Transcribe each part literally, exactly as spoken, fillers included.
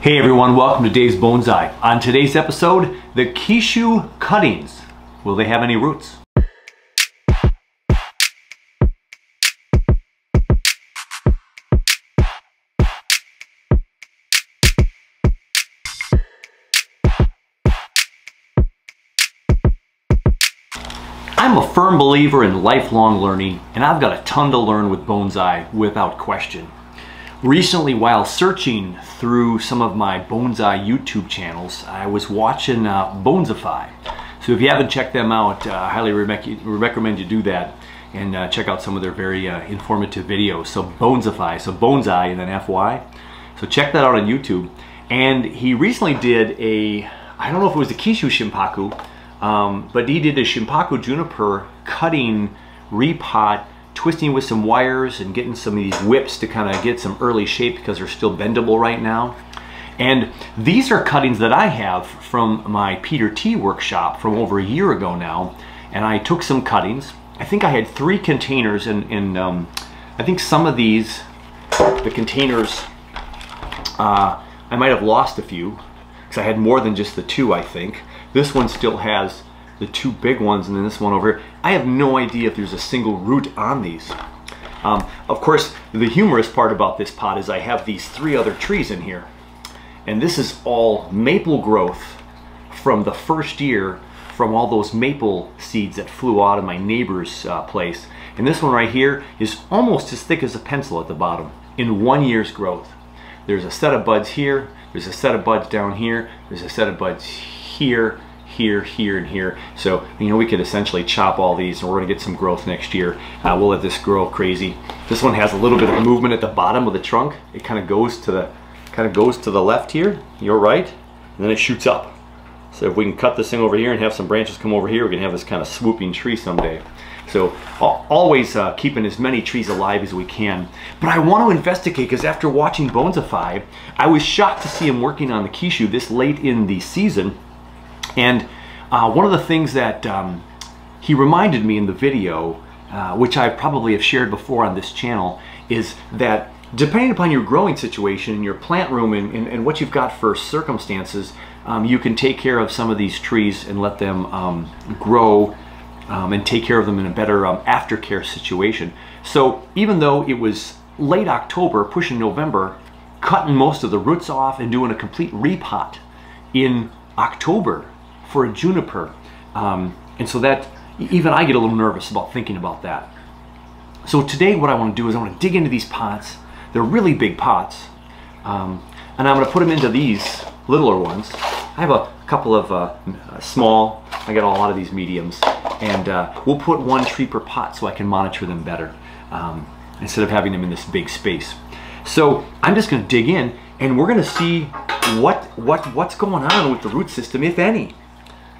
Hey everyone, welcome to Dave's Bonsai. On today's episode, the Kishu cuttings. Will they have any roots? I'm a firm believer in lifelong learning, and I've got a ton to learn with bonsai without question. Recently, while searching through some of my bonsai YouTube channels, I was watching uh, Bonsify. So if you haven't checked them out, uh, I highly recommend you do that and uh, check out some of their very uh, informative videos. So Bonsify, so bonsai and then F Y. So check that out on YouTube. And he recently did a, I don't know if it was the Kishu Shimpaku, Um, but he did a Shimpaku Juniper cutting repot, twisting with some wires and getting some of these whips to kind of get some early shape because they're still bendable right now. And these are cuttings that I have from my Peter T workshop from over a year ago now. And I took some cuttings. I think I had three containers and, and um, I think some of these, the containers, uh, I might have lost a few because I had more than just the two, I think. This one still has the two big ones and then this one over here. I have no idea if there's a single root on these. Um, of course, the humorous part about this pot is I have these three other trees in here. And this is all maple growth from the first year from all those maple seeds that flew out of my neighbor's uh, place. And this one right here is almost as thick as a pencil at the bottom in one year's growth. There's a set of buds here, there's a set of buds down here, there's a set of buds here. Here, here, here, and here. So, you know, we could essentially chop all these and we're gonna get some growth next year. Uh, we'll let this grow crazy. This one has a little bit of movement at the bottom of the trunk. It kind of goes to the kind of goes to the left here, your right, and then it shoots up. So if we can cut this thing over here and have some branches come over here, we can have this kind of swooping tree someday. So always uh, keeping as many trees alive as we can. But I want to investigate because after watching Bonsify, I was shocked to see him working on the Kishu this late in the season. And uh, one of the things that um, he reminded me in the video, uh, which I probably have shared before on this channel, is that depending upon your growing situation and your plant room and, and, and what you've got for circumstances, um, you can take care of some of these trees and let them um, grow um, and take care of them in a better um, aftercare situation. So even though it was late October, pushing November, cutting most of the roots off and doing a complete repot in October, for a juniper. Um, and so that, even I get a little nervous about thinking about that. So today what I want to do is I want to dig into these pots. They're really big pots. Um, and I'm going to put them into these littler ones. I have a couple of uh, small, I got a lot of these mediums. And uh, we'll put one tree per pot so I can monitor them better um, instead of having them in this big space. So I'm just going to dig in and we're going to see what, what, what's going on with the root system, if any.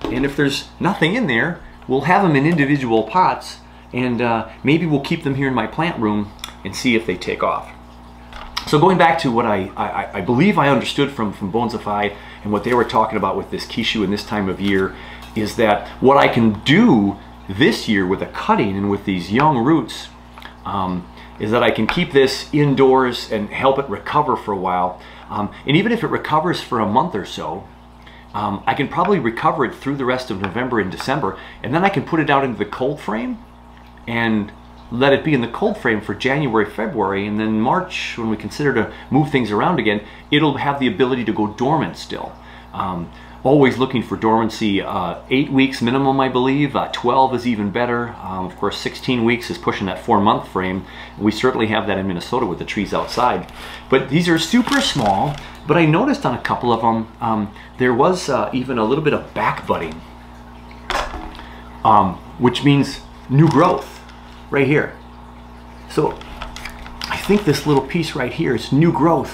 And if there's nothing in there, we'll have them in individual pots and uh, maybe we'll keep them here in my plant room and see if they take off. So going back to what I, I, I believe I understood from, from Bonsify and what they were talking about with this Kishu and this time of year is that what I can do this year with a cutting and with these young roots um, is that I can keep this indoors and help it recover for a while. Um, and even if it recovers for a month or so, Um, I can probably recover it through the rest of November and December, and then I can put it out into the cold frame and let it be in the cold frame for January, February, and then March, when we consider to move things around again, it'll have the ability to go dormant still. Um, always looking for dormancy, uh, eight weeks minimum, I believe, uh, twelve is even better. Um, of course, sixteen weeks is pushing that four month frame. We certainly have that in Minnesota with the trees outside. But these are super small. But I noticed on a couple of them, um, there was uh, even a little bit of back budding, um, which means new growth right here. So I think this little piece right here is new growth,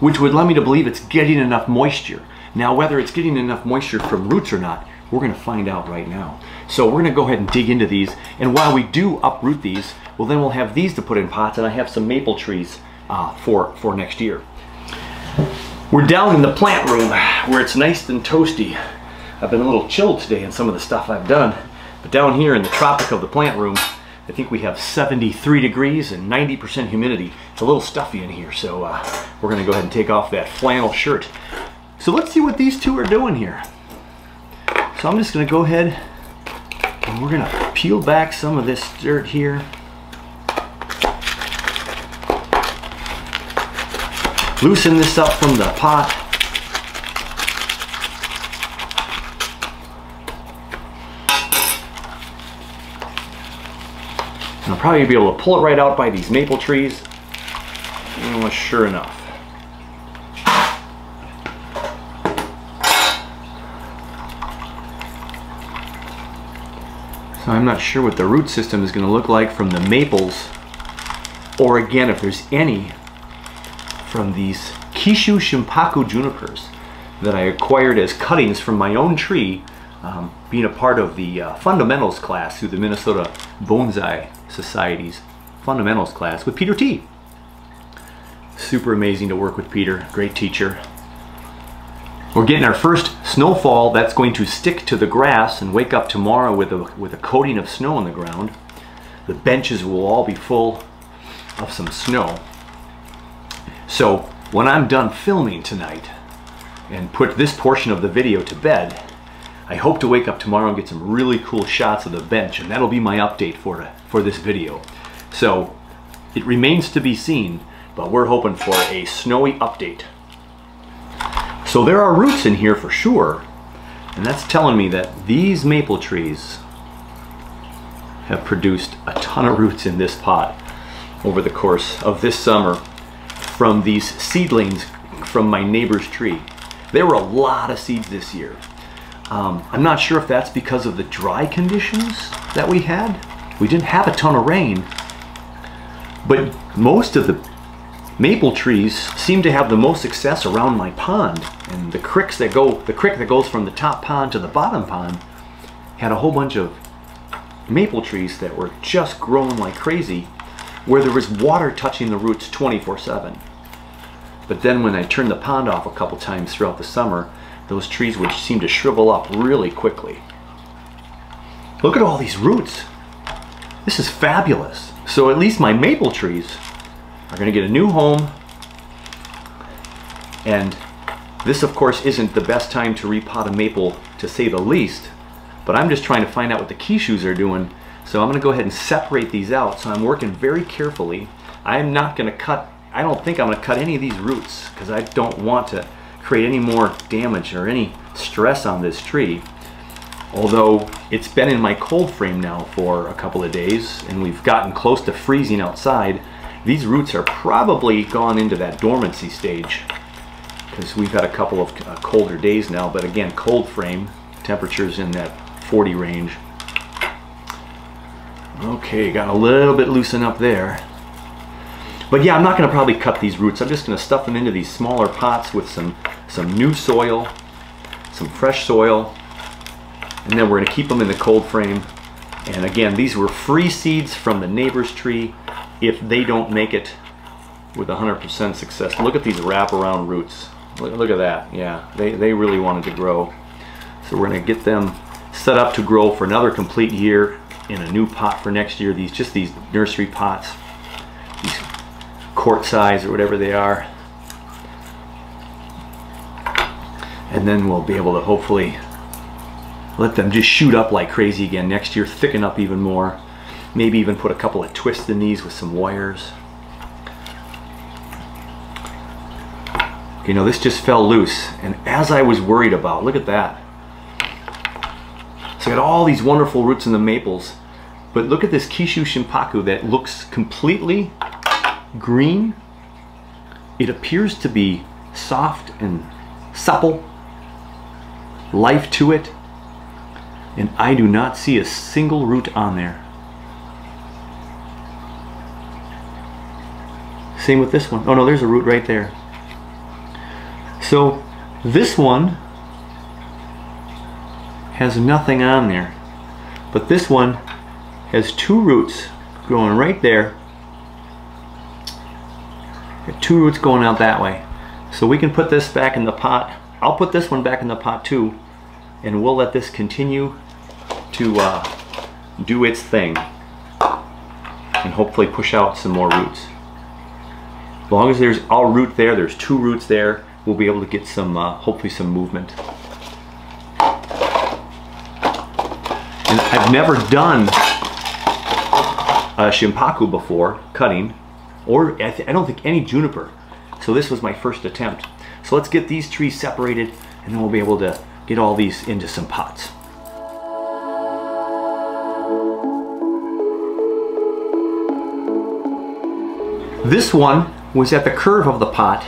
which would let me to believe it's getting enough moisture. Now, whether it's getting enough moisture from roots or not, we're gonna find out right now. So we're gonna go ahead and dig into these. And while we do uproot these, well, then we'll have these to put in pots, and I have some maple trees uh, for, for next year. We're down in the plant room where it's nice and toasty. I've been a little chilled today in some of the stuff I've done, but down here in the tropic of the plant room, I think we have seventy-three degrees and ninety percent humidity. It's a little stuffy in here, so uh, we're gonna go ahead and take off that flannel shirt. So let's see what these two are doing here. So I'm just gonna go ahead and we're gonna peel back some of this dirt here. Loosen this up from the pot. And I'll probably be able to pull it right out by these maple trees. Oh, sure enough. So I'm not sure what the root system is going to look like from the maples, or again, if there's any from these Kishu Shimpaku junipers that I acquired as cuttings from my own tree, um, being a part of the uh, fundamentals class through the Minnesota Bonsai Society's fundamentals class with Peter T. Super amazing to work with Peter, great teacher. We're getting our first snowfall that's going to stick to the grass and wake up tomorrow with a, with a coating of snow on the ground. The benches will all be full of some snow. So when I'm done filming tonight and put this portion of the video to bed, I hope to wake up tomorrow and get some really cool shots of the bench, and that'll be my update for, for this video. So it remains to be seen, but we're hoping for a snowy update. So there are roots in here for sure, and that's telling me that these maple trees have produced a ton of roots in this pot over the course of this summer from these seedlings from my neighbor's tree. There were a lot of seeds this year. Um, I'm not sure if that's because of the dry conditions that we had. We didn't have a ton of rain, but most of the maple trees seem to have the most success around my pond, and the creeks that go, the creek that goes from the top pond to the bottom pond had a whole bunch of maple trees that were just growing like crazy, where there was water touching the roots twenty-four seven. But then when I turned the pond off a couple times throughout the summer, those trees would seem to shrivel up really quickly. Look at all these roots. This is fabulous. So at least my maple trees are gonna get a new home. And this, of course, isn't the best time to repot a maple, to say the least, but I'm just trying to find out what the Kishus are doing. So I'm gonna go ahead and separate these out. So I'm working very carefully. I'm not gonna cut, I don't think I'm gonna cut any of these roots, because I don't want to create any more damage or any stress on this tree. Although it's been in my cold frame now for a couple of days and we've gotten close to freezing outside, these roots are probably gone into that dormancy stage, because we've had a couple of uh, colder days now, but again, cold frame, temperatures in that forty range. Okay, got a little bit loosened up there. But yeah, I'm not gonna probably cut these roots. I'm just gonna stuff them into these smaller pots with some, some new soil, some fresh soil, and then we're gonna keep them in the cold frame. And again, these were free seeds from the neighbor's tree if they don't make it with one hundred percent success. Look at these wraparound roots. Look, look at that, yeah. They, they really wanted to grow. So we're gonna get them set up to grow for another complete year in a new pot for next year. These, just these nursery pots, these quart size or whatever they are. And then we'll be able to hopefully let them just shoot up like crazy again next year, thicken up even more. Maybe even put a couple of twists in these with some wires. You know, this just fell loose. And as I was worried about, look at that. So I got all these wonderful roots in the maples, but look at this Kishu Shimpaku that looks completely green. It appears to be soft and supple, life to it, and I do not see a single root on there. Same with this one. Oh no, there's a root right there. So this one has nothing on there, but this one has two roots growing right there. Got two roots going out that way. So we can put this back in the pot. I'll put this one back in the pot too, and we'll let this continue to uh, do its thing. and hopefully push out some more roots. As long as there's our root there, there's two roots there, we'll be able to get some, uh, hopefully some movement. And I've never done a Shimpaku before, cutting, or I, th I don't think any juniper. So this was my first attempt. So let's get these trees separated and then we'll be able to get all these into some pots. This one was at the curve of the pot.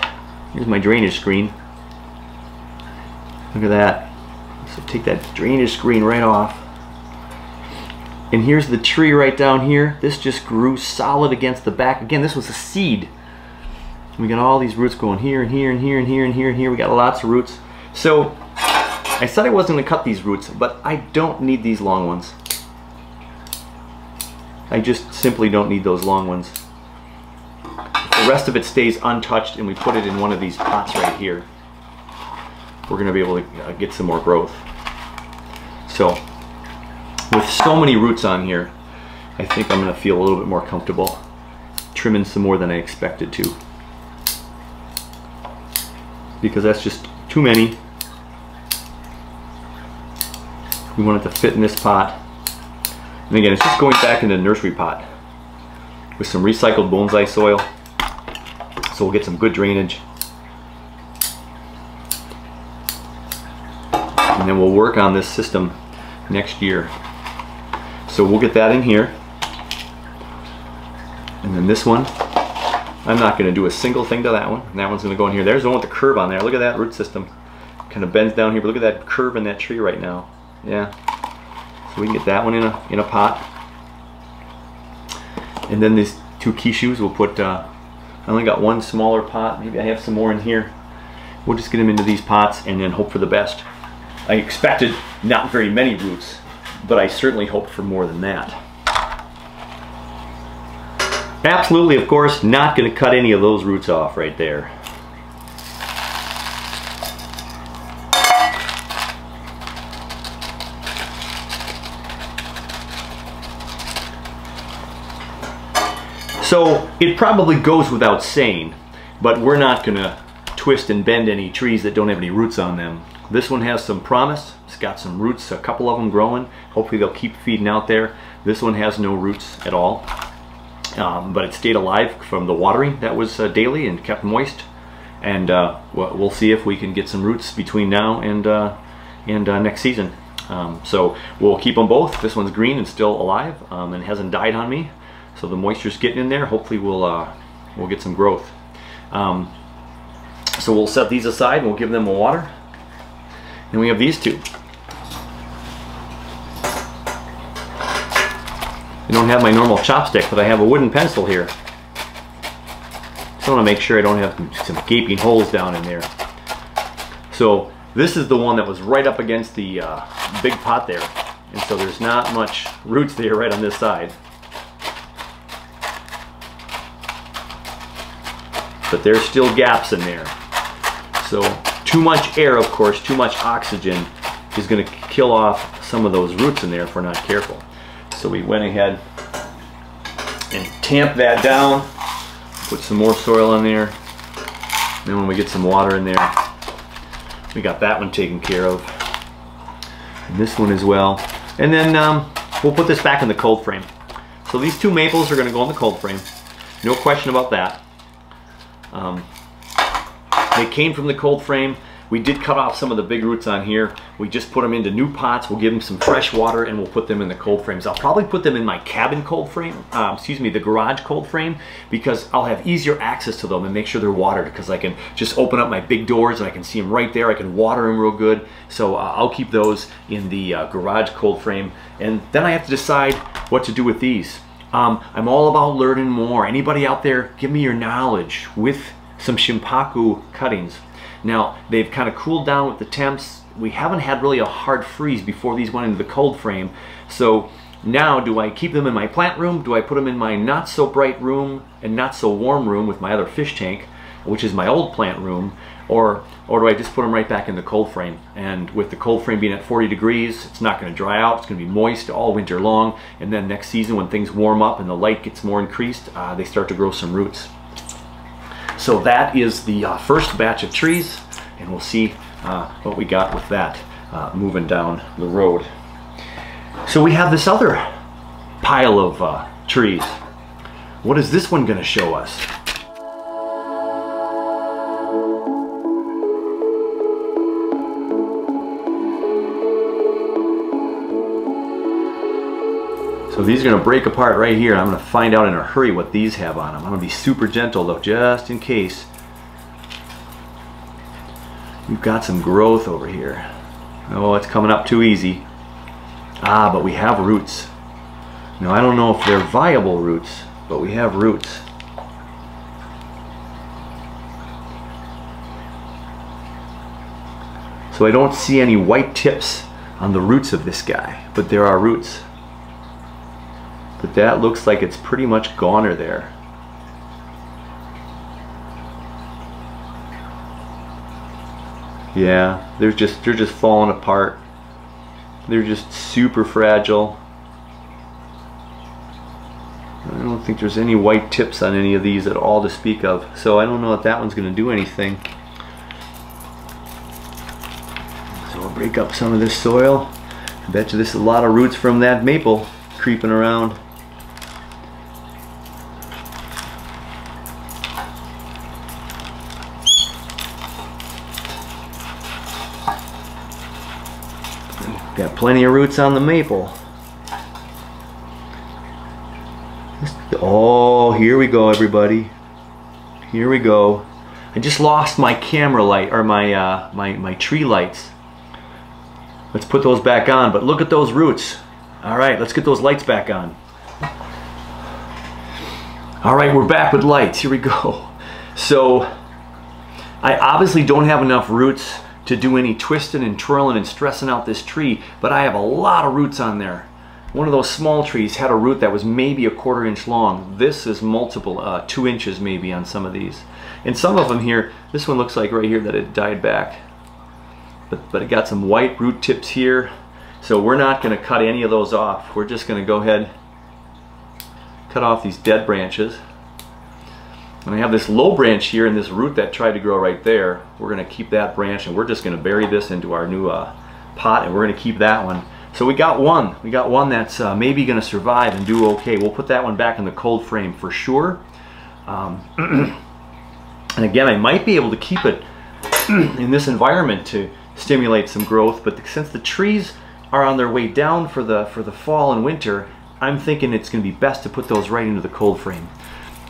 Here's my drainage screen. Look at that. So take that drainage screen right off. And here's the tree right down here. This just grew solid against the back. Again, this was a seed. We got all these roots going here and here and here and here and here and here. We got lots of roots. So I said I wasn't gonna cut these roots, but I don't need these long ones. I just simply don't need those long ones. The rest of it stays untouched and we put it in one of these pots right here. We're gonna be able to get some more growth. So with so many roots on here, I think I'm gonna feel a little bit more comfortable trimming some more than I expected to, because that's just too many. We want it to fit in this pot. And again, it's just going back into the nursery pot with some recycled bonsai soil. So we'll get some good drainage. And then we'll work on this system next year. So we'll get that in here. And then this one, I'm not gonna do a single thing to that one. And that one's gonna go in here. There's the one with the curve on there. Look at that root system. Kind of bends down here, but look at that curve in that tree right now. Yeah. So we can get that one in a, in a pot. And then these two Kishus we'll put, uh, I only got one smaller pot. Maybe I have some more in here. We'll just get them into these pots and then hope for the best. I expected not very many roots, but I certainly hoped for more than that. Absolutely, of course, not going to cut any of those roots off right there. So it probably goes without saying, but we're not gonna twist and bend any trees that don't have any roots on them. This one has some promise. It's got some roots, a couple of them growing. Hopefully they'll keep feeding out there. This one has no roots at all, um, but it stayed alive from the watering that was uh, daily and kept moist. And uh, we'll see if we can get some roots between now and, uh, and uh, next season. Um, so we'll keep them both. This one's green and still alive um, and hasn't died on me. So the moisture's getting in there. Hopefully we'll uh, we'll get some growth. Um, so we'll set these aside and we'll give them a water. And we have these two. I don't have my normal chopstick, but I have a wooden pencil here. So I want to make sure I don't have some gaping holes down in there. So this is the one that was right up against the uh, big pot there. And so there's not much roots there right on this side. But there's still gaps in there. So too much air, of course, too much oxygen is gonna kill off some of those roots in there if we're not careful. So we went ahead and tamped that down, put some more soil in there. And then when we get some water in there, we got that one taken care of. And this one as well. And then um, we'll put this back in the cold frame. So these two maples are gonna go in the cold frame. No question about that. Um, they came from the cold frame. We did cut off some of the big roots on here. We just put them into new pots. We'll give them some fresh water and we'll put them in the cold frames. I'll probably put them in my cabin cold frame, uh, excuse me, the garage cold frame, because I'll have easier access to them and make sure they're watered, because I can just open up my big doors and I can see them right there. I can water them real good. So uh, I'll keep those in the uh, garage cold frame. And then I have to decide what to do with these. Um, I'm all about learning more. Anybody out there, give me your knowledge with some Shimpaku cuttings. Now, they've kind of cooled down with the temps. We haven't had really a hard freeze before these went into the cold frame. So now, do I keep them in my plant room? Do I put them in my not so bright room and not so warm room with my other fish tank? which is my old plant room, or or do I just put them right back in the cold frame? And with the cold frame being at forty degrees, it's not going to dry out. It's going to be moist all winter long. And then next season, when things warm up and the light gets more increased, uh, they start to grow some roots. So that is the uh, first batch of trees, and we'll see uh, what we got with that uh, moving down the road. So we have this other pile of uh, trees. What is this one going to show us? So these are going to break apart right here, and I'm going to find out in a hurry what these have on them. I'm going to be super gentle though, just in case. We've got some growth over here. Oh, it's coming up too easy. Ah, but we have roots. Now, I don't know if they're viable roots, but we have roots. So I don't see any white tips on the roots of this guy, but there are roots. But that looks like it's pretty much goner there. Yeah, they're just they're just falling apart. They're just super fragile. I don't think there's any white tips on any of these at all to speak of. So I don't know if that one's going to do anything. So we'll break up some of this soil. I bet you this is a lot of roots from that maple creeping around. Got plenty of roots on the maple. Oh, here we go, everybody. Here we go. I just lost my camera light, or my uh, my my tree lights. Let's put those back on. But look at those roots. All right, let's get those lights back on. All right, we're back with lights. Here we go. So I obviously don't have enough roots to do any twisting and twirling and stressing out this tree, but I have a lot of roots on there. One of those small trees had a root that was maybe a quarter inch long. This is multiple, uh, two inches maybe on some of these. And some of them here, this one looks like right here that it died back. But, but it got some white root tips here. So we're not gonna cut any of those off. We're just gonna go ahead, cut off these dead branches. And I have this low branch here and this root that tried to grow right there. We're going to keep that branch, and we're just going to bury this into our new uh, pot, and we're going to keep that one. So we got one. We got one that's uh, maybe going to survive and do okay. We'll put that one back in the cold frame for sure. Um, and again, I might be able to keep it in this environment to stimulate some growth, but since the trees are on their way down for the, for the fall and winter, I'm thinking it's going to be best to put those right into the cold frame.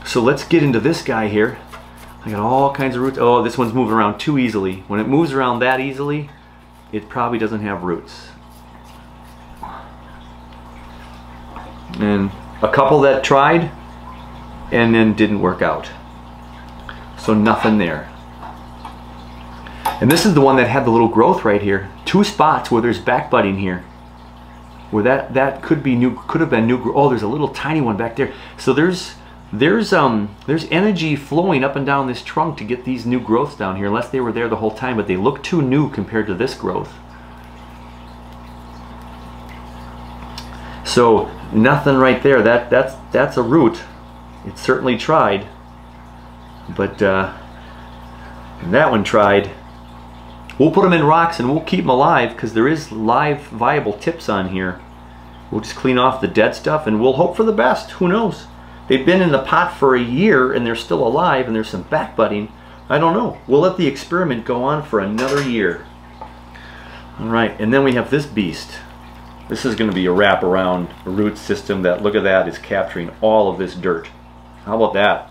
So let's get into this guy here. I got all kinds of roots. Oh, this one's moving around too easily. When it moves around that easily, it probably doesn't have roots. And a couple that tried and then didn't work out. So nothing there. And this is the one that had the little growth right here. Two spots where there's back budding here. Where that, that could be new, could have been new. Oh, there's a little tiny one back there. So there's There's um there's energy flowing up and down this trunk to get these new growths down here, unless they were there the whole time, but they look too new compared to this growth. So nothing right there. That that's that's a root. It certainly tried, but uh, and that one tried. We'll put them in rocks and we'll keep them alive because there is live viable tips on here. We'll just clean off the dead stuff and we'll hope for the best. Who knows? They've been in the pot for a year and they're still alive and there's some back budding. I don't know. We'll let the experiment go on for another year. All right, and then we have this beast. This is going to be a wraparound root system that, look at that, is capturing all of this dirt. How about that?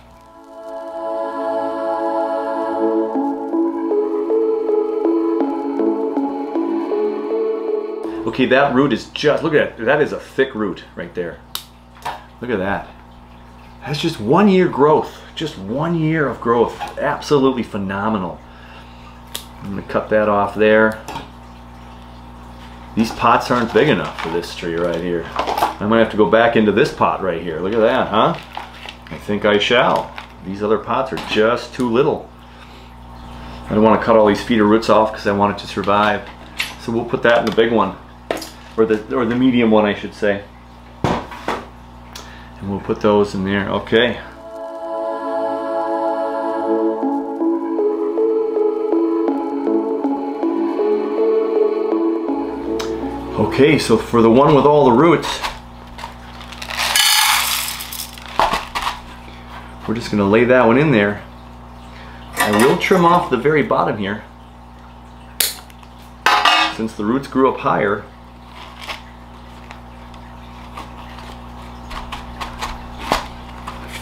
Okay, that root is just, look at that. That is a thick root right there. Look at that. That's just one year growth. Just one year of growth. Absolutely phenomenal. I'm going to cut that off there. These pots aren't big enough for this tree right here. I'm going to have to go back into this pot right here. Look at that, huh? I think I shall. These other pots are just too little. I don't want to cut all these feeder roots off because I want it to survive. So we'll put that in the big one, or the, or the medium one I should say. And we'll put those in there, okay. Okay, so for the one with all the roots, we're just gonna lay that one in there. I will trim off the very bottom here. Since the roots grew up higher,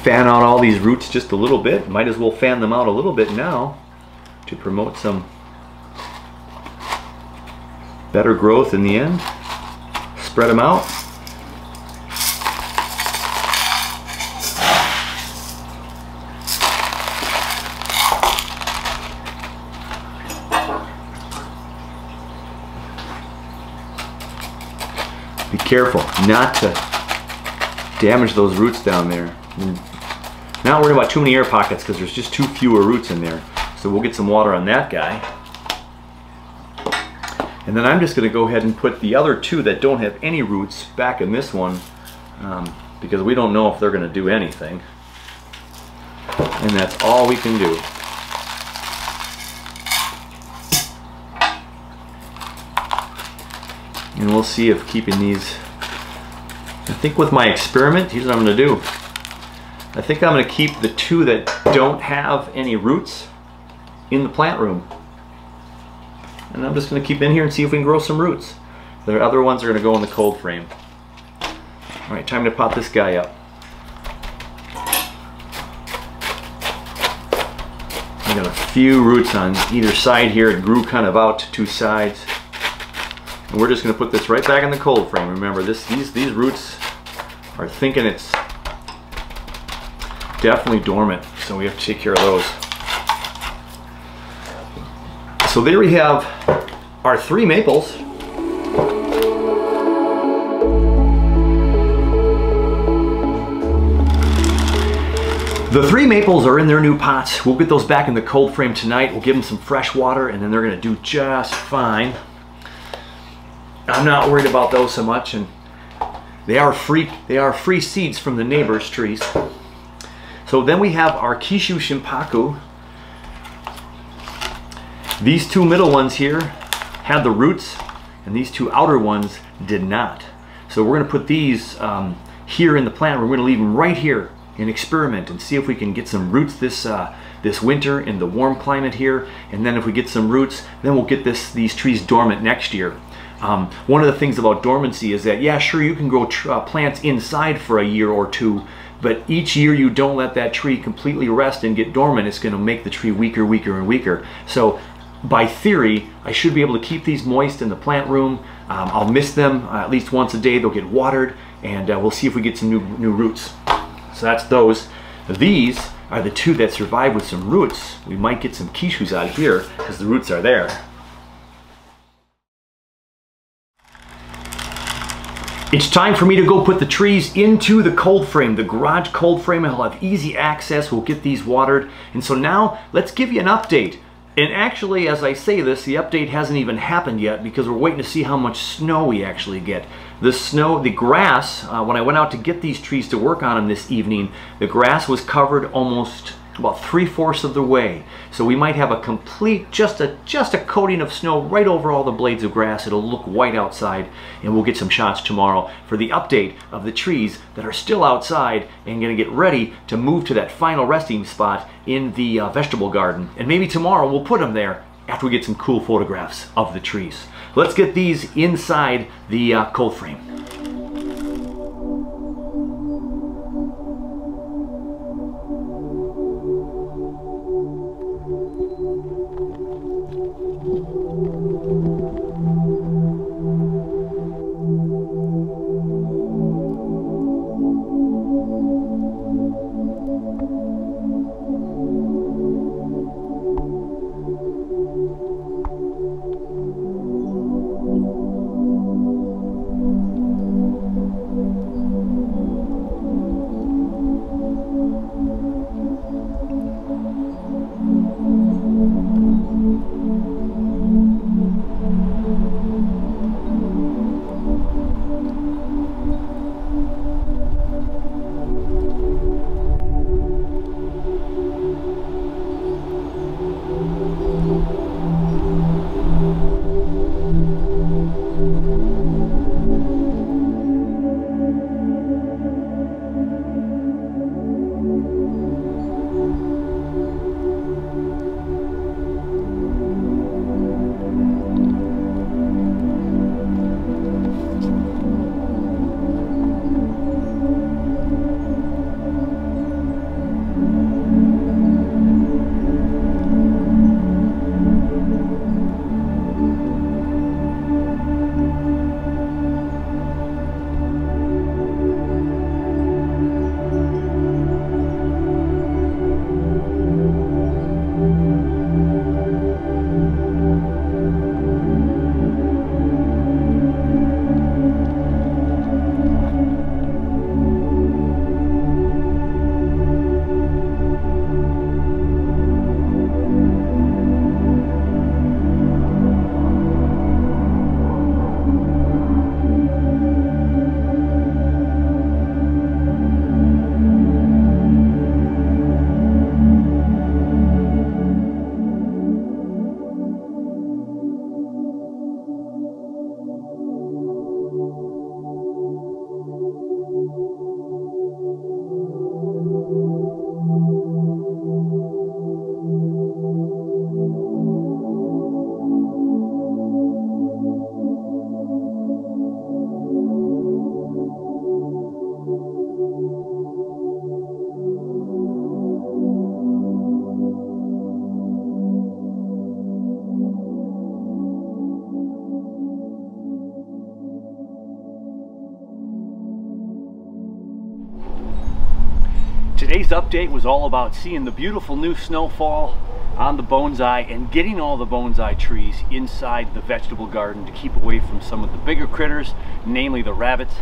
fan out all these roots just a little bit. Might as well fan them out a little bit now to promote some better growth in the end. Spread them out. Be careful not to damage those roots down there. Not worry about too many air pockets because there's just too fewer roots in there. So we'll get some water on that guy. And then I'm just going to go ahead and put the other two that don't have any roots back in this one um, because we don't know if they're going to do anything. And that's all we can do. And we'll see if keeping these, I think with my experiment, here's what I'm going to do. I think I'm going to keep the two that don't have any roots in the plant room. And I'm just going to keep in here and see if we can grow some roots. The other ones are going to go in the cold frame. All right, time to pot this guy up. I got a few roots on either side here. It grew kind of out to two sides. And we're just going to put this right back in the cold frame. Remember, this these these roots are thinking it's definitely dormant, so we have to take care of those. So there we have our three maples. The three maples are in their new pots. We'll get those back in the cold frame tonight. We'll give them some fresh water and then they're going to do just fine. I'm not worried about those so much, and they are free they are free seeds from the neighbor's trees. So then we have our Kishu Shimpaku. These two middle ones here had the roots, and these two outer ones did not. So we're going to put these um, here in the plant. We're going to leave them right here and experiment and see if we can get some roots this uh, this winter in the warm climate here. And then if we get some roots, then we'll get this these trees dormant next year. Um, one of the things about dormancy is that, yeah, sure, you can grow tr uh, plants inside for a year or two, but each year you don't let that tree completely rest and get dormant. It's going to make the tree weaker, weaker, and weaker. So by theory, I should be able to keep these moist in the plant room. Um, I'll miss them uh, at least once a day. They'll get watered, and uh, we'll see if we get some new, new roots. So that's those. These are the two that survive with some roots. We might get some Kishus out here because the roots are there. It's time for me to go put the trees into the cold frame, the garage cold frame. I'll have easy access. We'll get these watered. And so now let's give you an update. And actually, as I say this, the update hasn't even happened yet because we're waiting to see how much snow we actually get. The snow, the grass, uh, when I went out to get these trees to work on them this evening, the grass was covered almost about three-fourths of the way. So we might have a complete, just a just a coating of snow right over all the blades of grass. It'll look white outside, and we'll get some shots tomorrow for the update of the trees that are still outside and gonna get ready to move to that final resting spot in the uh, vegetable garden. And maybe tomorrow we'll put them there after we get some cool photographs of the trees. Let's get these inside the uh, cold frame. Today's update was all about seeing the beautiful new snowfall on the bonsai and getting all the bonsai trees inside the vegetable garden to keep away from some of the bigger critters, namely the rabbits.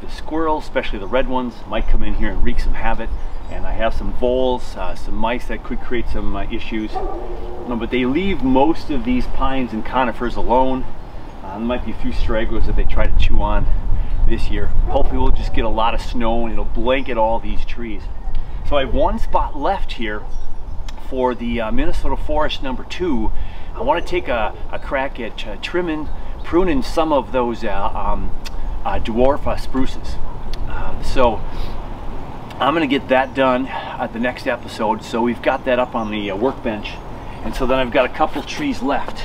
The squirrels, especially the red ones, might come in here and wreak some havoc. And I have some voles, uh, some mice that could create some uh, issues. No, but they leave most of these pines and conifers alone. Uh, there might be a few stragglers that they try to chew on this year. Hopefully we'll just get a lot of snow and it'll blanket all these trees. So I have one spot left here for the uh, Minnesota forest number two. I want to take a, a crack at uh, trimming, pruning some of those uh, um, uh, dwarf uh, spruces. Uh, so I'm going to get that done at the next episode. So we've got that up on the uh, workbench. And so then I've got a couple trees left.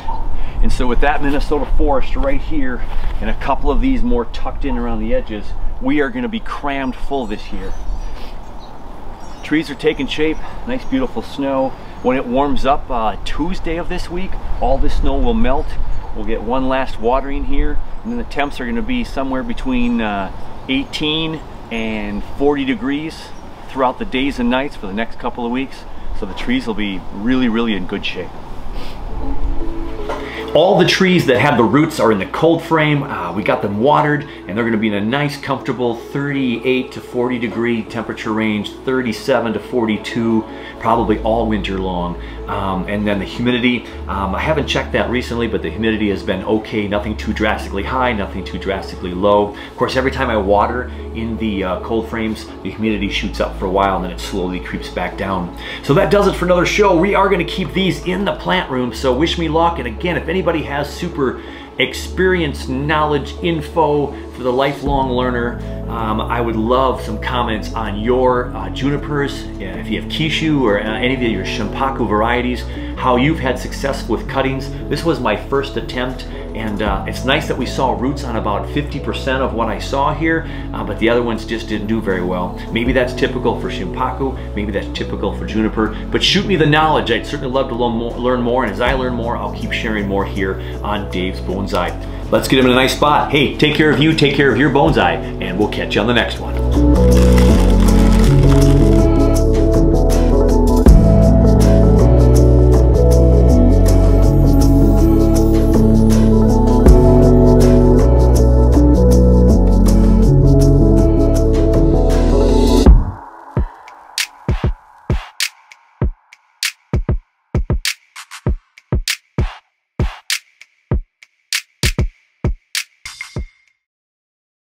And so with that Minnesota forest right here and a couple of these more tucked in around the edges, we are going to be crammed full this year. Trees are taking shape, nice beautiful snow. When it warms up uh, Tuesday of this week, all this snow will melt. We'll get one last watering here, and then the temps are going to be somewhere between uh, eighteen and forty degrees throughout the days and nights for the next couple of weeks. So the trees will be really, really in good shape. All the trees that have the roots are in the cold frame. Uh, we got them watered and they're gonna be in a nice comfortable thirty-eight to forty degree temperature range, thirty-seven to forty-two, probably all winter long. Um, and then the humidity, um, I haven't checked that recently, but the humidity has been okay. Nothing too drastically high, nothing too drastically low. Of course, every time I water in the uh, cold frames, the humidity shoots up for a while and then it slowly creeps back down. So that does it for another show. We are gonna keep these in the plant room, so wish me luck. And again, if any Anybody has super experience, knowledge, info for the lifelong learner, um, I would love some comments on your uh, junipers, yeah, if you have Kishu or uh, any of your Shimpaku varieties, how you've had success with cuttings. This was my first attempt, and uh, it's nice that we saw roots on about fifty percent of what I saw here, uh, but the other ones just didn't do very well. Maybe that's typical for Shimpaku, maybe that's typical for Juniper, but shoot me the knowledge. I'd certainly love to learn more, and as I learn more, I'll keep sharing more here on Dave's Bonsai. Let's get him in a nice spot. Hey, take care of you, take care of your bonsai, and we'll catch you on the next one.